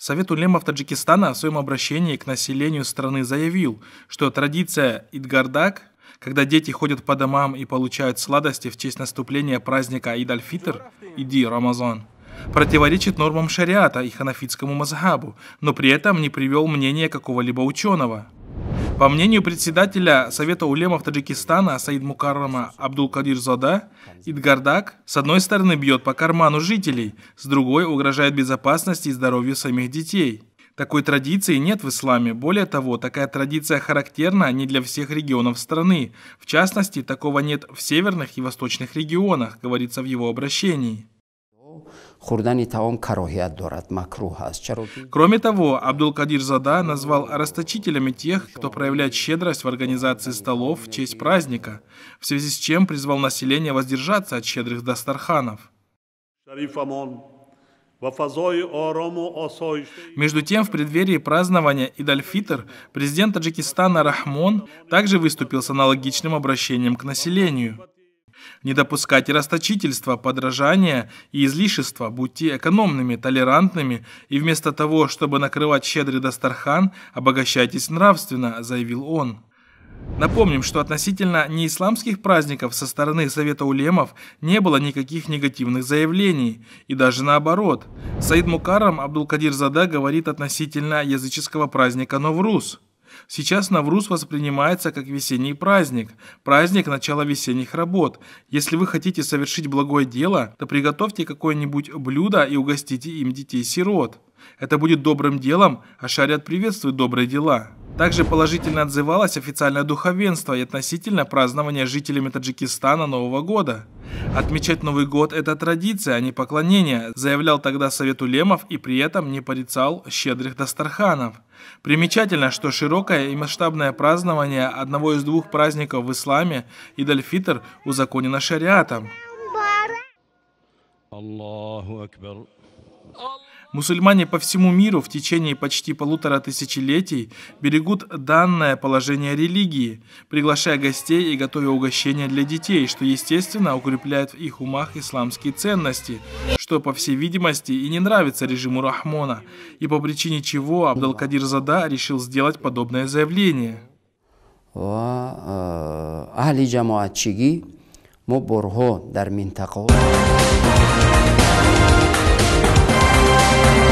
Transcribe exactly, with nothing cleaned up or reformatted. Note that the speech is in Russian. Совет Улемов Таджикистана в своем обращении к населению страны заявил, что традиция Идгардак, когда дети ходят по домам и получают сладости в честь наступления праздника Ид аль-Фитр, Иди Рамазон, противоречит нормам шариата и ханафитскому мазхабу, но при этом не привел мнение какого-либо ученого. По мнению председателя Совета Улемов Таджикистана Саидмукраррама Абдулкодирзода, Идгардак с одной стороны бьет по карману жителей, с другой угрожает безопасности и здоровью самих детей. Такой традиции нет в исламе. Более того, такая традиция характерна не для всех регионов страны. В частности, такого нет в северных и восточных регионах, говорится в его обращении. Кроме того, Абдулкодирзода назвал расточителями тех, кто проявляет щедрость в организации столов в честь праздника, в связи с чем призвал население воздержаться от щедрых дастарханов. Между тем, в преддверии празднования Ид аль-Фитр президент Таджикистана Рахмон также выступил с аналогичным обращением к населению. Не допускайте расточительства, подражания и излишества, будьте экономными, толерантными и вместо того, чтобы накрывать щедрый дастархан, обогащайтесь нравственно, заявил он. Напомним, что относительно неисламских праздников со стороны Совета Улемов не было никаких негативных заявлений, и даже наоборот. Саидмукраррам Абдулкодирзода говорит относительно языческого праздника Навруз. Сейчас Навруз воспринимается как весенний праздник, праздник начала весенних работ. Если вы хотите совершить благое дело, то приготовьте какое-нибудь блюдо и угостите им детей-сирот. Это будет добрым делом, а шариат приветствует добрые дела. Также положительно отзывалось официальное духовенство и относительно празднования жителями Таджикистана Нового года. «Отмечать Новый год – это традиция, а не поклонение», заявлял тогда Совет Улемов и при этом не порицал щедрых дастарханов. Примечательно, что широкое и масштабное празднование одного из двух праздников в исламе Ид аль-Фитр узаконено шариатом. Аллаху акбар. Мусульмане по всему миру в течение почти полутора тысячелетий берегут данное положение религии, приглашая гостей и готовя угощения для детей, что, естественно, укрепляет в их умах исламские ценности, что, по всей видимости, и не нравится режиму Рахмона, и по причине чего Абдулкодирзода решил сделать подобное заявление. We'll be right back.